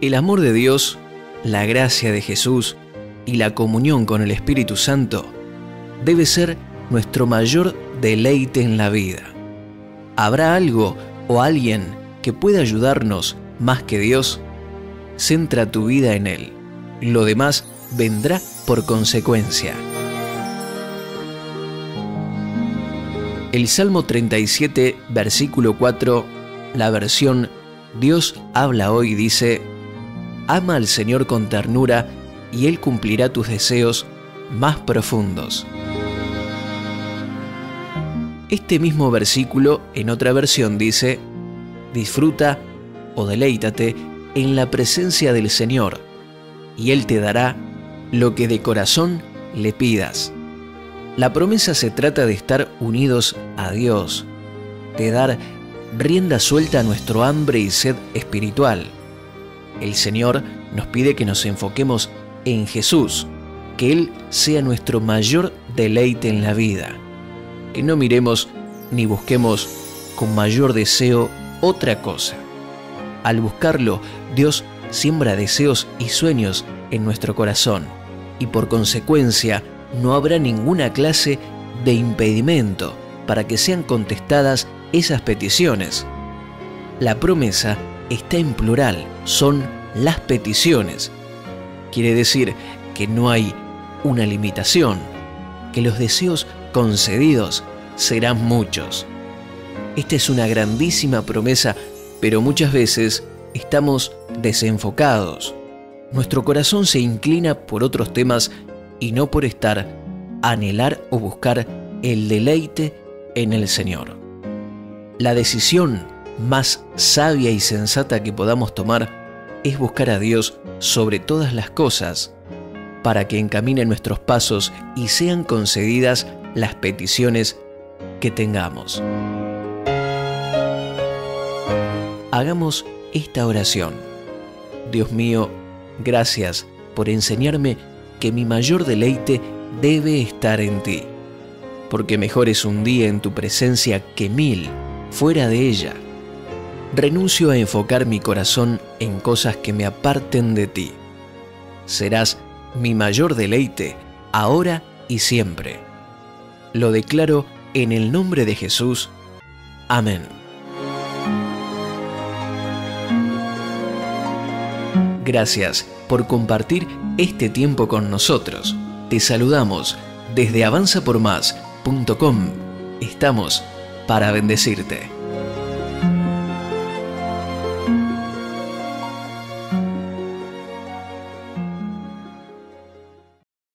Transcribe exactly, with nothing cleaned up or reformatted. El amor de Dios, la gracia de Jesús y la comunión con el Espíritu Santo debe ser nuestro mayor deleite en la vida. ¿Habrá algo o alguien que pueda ayudarnos más que Dios? Centra tu vida en Él. Lo demás vendrá por consecuencia. El Salmo treinta y siete, versículo cuatro, la versión Dios habla hoy dice: ama al Señor con ternura y Él cumplirá tus deseos más profundos. Este mismo versículo en otra versión dice: disfruta o deleítate en la presencia del Señor y Él te dará lo que de corazón le pidas. La promesa se trata de estar unidos a Dios, de dar rienda suelta a nuestro hambre y sed espiritual. El Señor nos pide que nos enfoquemos en Jesús, que Él sea nuestro mayor deleite en la vida, que no miremos ni busquemos con mayor deseo otra cosa. Al buscarlo, Dios siembra deseos y sueños en nuestro corazón, y por consecuencia no habrá ninguna clase de impedimento para que sean contestadas esas peticiones. La promesa está en plural, son las peticiones. Quiere decir que no hay una limitación, que los deseos concedidos serán muchos. Esta es una grandísima promesa, pero muchas veces estamos desenfocados. Nuestro corazón se inclina por otros temas y no por estar, anhelar o buscar el deleite en el Señor. La decisión más sabia y sensata que podamos tomar es buscar a Dios sobre todas las cosas, para que encamine nuestros pasos y sean concedidas las peticiones que tengamos. Hagamos esta oración. Dios mío, gracias por enseñarme que mi mayor deleite debe estar en ti, porque mejor es un día en tu presencia que mil fuera de ella. Renuncio a enfocar mi corazón en cosas que me aparten de ti. Serás mi mayor deleite, ahora y siempre. Lo declaro en el nombre de Jesús. Amén. Gracias por compartir este tiempo con nosotros. Te saludamos desde avanza por más punto com. Estamos para bendecirte.